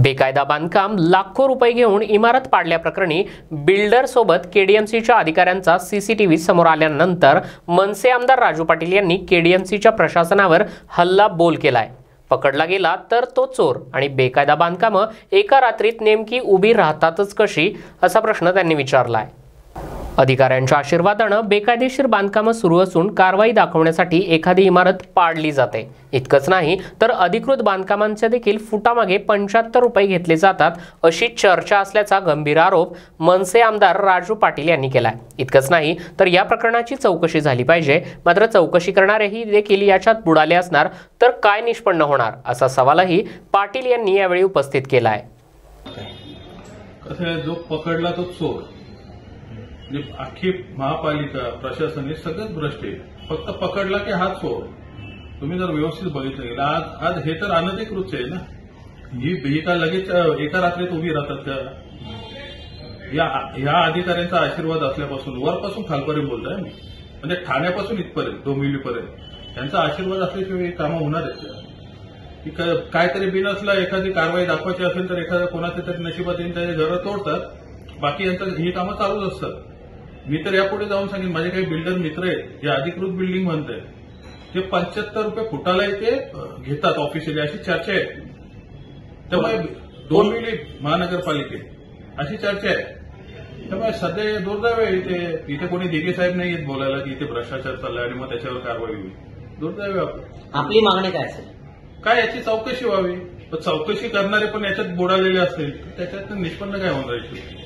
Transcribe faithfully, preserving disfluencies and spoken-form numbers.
बेकायदा बांधकाम लाखो रुपये घेऊन इमारत पाडल्याप्रकरणी बिल्डर सोबत केडीएमसीच्या अधिकाऱ्यांचा सीसीटीव्ही समोर आल्यानंतर मनसे आमदार राजू पाटील यांनी केडीएमसीच्या प्रशासनावर हल्ला बोल केलाय। पकडला गेला तर तो चोर आणि बेकायदा बांधकामे एका रात्रीत नेमकी उभी राहतातच कशी असा प्रश्न त्यांनी विचारलाय। अधिकाऱ्यांच्या आशीर्वादाने बेकायदेशीर बांधकामे सुरू असून कारवाई दाखवण्यासाठी एखादी इमारत पाडली जाते। इतकंच नाही तर अधिकृत बांधकामांचे देखील फुटामागे पंच्याहत्तर रुपये घेतले जातात अशी चर्चा असल्याचा गंभीर आरोप मनसे आमदार राजू पाटील यांनी केलाय। इतकंच नाही तर या प्रकरणाची चौकशी झाली पाहिजे, मात्र चौकशी करणारेही देखील याच्यात बुडाले असणार तर काय निष्पन्न होणार असा सवालही पाटील यांनी यावेळी उपस्थित केलाय। कसं जो पकडला तो चोर, अख्खी महापालिका प्रशासन हे सगळं भ्रष्ट आहे, फक्त पकडला की हा चोर। तुम्ही जर व्यवस्थित बघितलं गेलं आज आज हे तर अनधिकृतच आहे ना, ही का लगेच एका रात्रीत उभी राहतात का? ह्या अधिकाऱ्यांचा आशीर्वाद असल्यापासून वरपासून खालपर्यंत बोलताय मी, म्हणजे ठाण्यापासून इथपर्यंत डोंबिवलीपर्यंत त्यांचा आशीर्वाद असल्याशिवाय कामं होणार आहेत का? काहीतरी बिल असला एखादी कारवाई दाखवायची असेल तर एखाद्या कोणाच्या तरी नशिबात येऊन त्याचे घर तोडतात, बाकी यांचं ही कामं चालूच असतात। मी तर यापुढे जाऊन सांगेन, माझे काही बिल्डर मित्र आहेत जे अधिकृत बिल्डिंग म्हणताय ते पंच्याहत्तर रुपये फुटाला इथे घेतात ऑफिशियली अशी चर्चा आहे। त्यामुळे डोंबिवली महानगरपालिकेत अशी चर्चा आहे, त्यामुळे सध्या दुर्दैव आहे इथे इथे कोणी दिगे साहेब नाही येत बोलायला की इथे भ्रष्टाचार चाललाय आणि मग त्याच्यावर कारवाई होईल। दुर्दैव आहे। आपली मागणी काय असेल? काय याची चौकशी व्हावी, चौकशी करणारे पण याच्यात बुडालेले असतील त्याच्यातून निष्पन्न काय होणार आहे?